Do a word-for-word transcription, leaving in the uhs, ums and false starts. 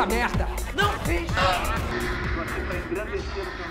essa merda! Não fiz! Você tá engrandecendo.